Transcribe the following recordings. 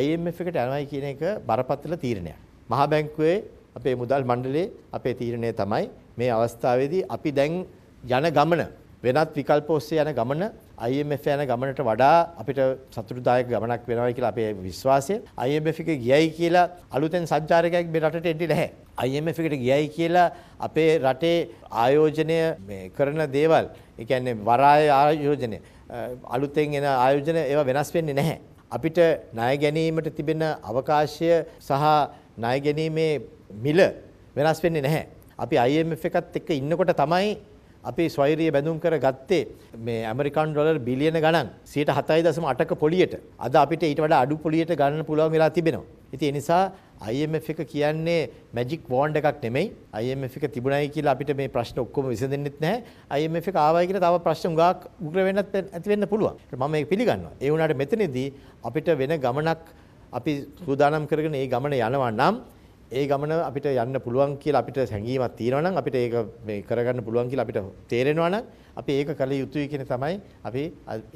IMF එකට යනවා කියන එක බරපතල තීරණයක්. මහා බැංකුවේ අපේ මුදල් මණ්ඩලයේ අපේ තීරණය තමයි මේ අවස්ථාවේදී අපි දැන් යන ගමන වෙනත් විකල්ප ඔස්සේ යන ගමන IMF යන ගමනට වඩා අපිට සතුටුදායක ගමනක් වෙනවා කියලා අපේ විශ්වාසය. IMF එක ගියයි කියලා අලුතෙන් සංචාරකයෙක් මේ රටට එන්නේ නැහැ. IMF එකට ගියයි කියලා අපේ රටේ ආයෝජනය මේ කරන දේවල්, ඒ කියන්නේ වරාය ආයෝජනය, අලුතෙන් එන ආයෝජන ඒවා වෙනස් වෙන්නේ නැහැ. අපිට ණය ගැනීමට තිබෙන අවකාශය සහ ණය ගැනීමේ මිල වෙනස් වෙන්නේ නැහැ. අපි IMF එකත් එක්ක ඉන්නකොට තමයි අපි ස්වෛරීය බැඳුම් කරගත්තේ මේ ඇමරිකන් ඩොලර් බිලියන ගණන් 7.8ක පොලියට. අද අපිට ඊට වඩා අඩු පොලියට ගන්න පුළුවන් වෙලා තිබෙනවා. ඉතින් ඒ නිසා IMF එක කියන්නේ මැජික් වෝන්ඩ් එකක් නෙමෙයි. IMF එක තිබුණයි කියලා අපිට මේ ප්‍රශ්න ඔක්කොම විසඳෙන්නෙත් නැහැ. IMF එක ආවයි කියලා තව ප්‍රශ්න උගාක් උග්‍ර වෙන්නත් ඇති වෙන්න පුළුවන්. මම මේක පිළිගන්නවා. ඒ වුණාට මෙතනදී අපිට වෙන ගමනක් අපි සූදානම් කරගෙන ඒ ගමන යනවා නම් ඒ ගමන අපිට යන්න පුළුවන් කියලා අපිට හැඟීමක් තියෙනවා නම් අපිට ඒක මේ කරගන්න පුළුවන් කියලා අපිට තේරෙනවා නම් අපි ඒක කල යුතුයි කියන තමයි අපි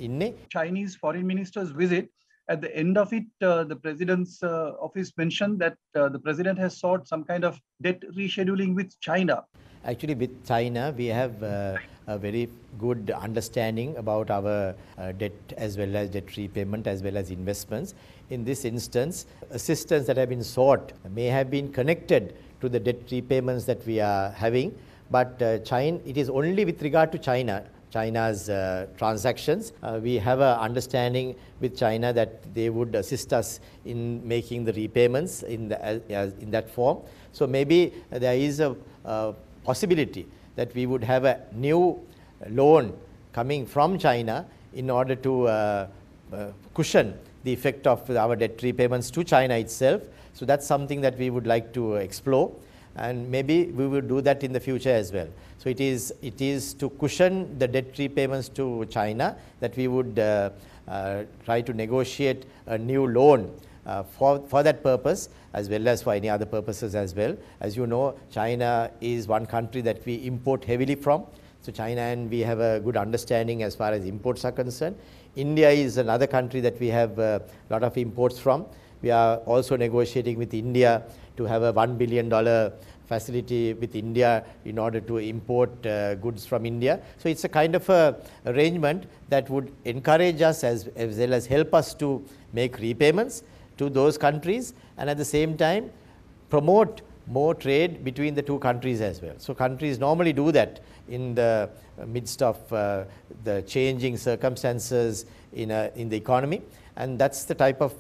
ඉන්නේ. Chinese foreign minister's visit. At the end of it, the president's office mentioned that the president has sought some kind of debt rescheduling with China. Actually, with China, we have a very good understanding about our debt as well as debt repayment as well as investments. In this instance, assistance that have been sought may have been connected to the debt repayments that we are having, but China, it is only with regard to China's transactions. We have an understanding with China that they would assist us in making the repayments in that form. So maybe there is a possibility that we would have a new loan coming from China in order to cushion the effect of our debt repayments to China itself. So that's something that we would like to explore. And maybe we will do that in the future as well. So it is to cushion the debt repayments to China that we would try to negotiate a new loan for that purpose as well as for any other purposes as well. As you know, China is one country that we import heavily from. So China and we have a good understanding as far as imports are concerned. India is another country that we have a lot of imports from. We are also negotiating with India to have a $1 billion facility with India in order to import goods from India. So it's a kind of a arrangement that would encourage us as well as help us to make repayments to those countries and at the same time promote more trade between the two countries as well. So countries normally do that in the midst of the changing circumstances in the economy. And that's the type of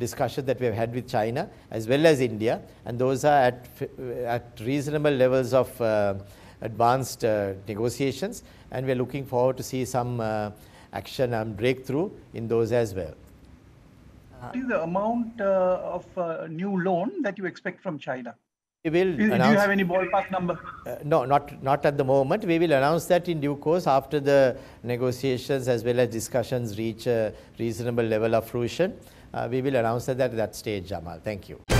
discussion that we have had with China as well as India, and those are at reasonable levels of advanced negotiations, and we are looking forward to see some action and breakthrough in those as well. What is the amount of new loan that you expect from China? We will announce. Do you have any ballpark number? No, not at the moment. We will announce that in due course after the negotiations as well as discussions reach a reasonable level of fruition. We will announce that at that stage, Jamal. Thank you.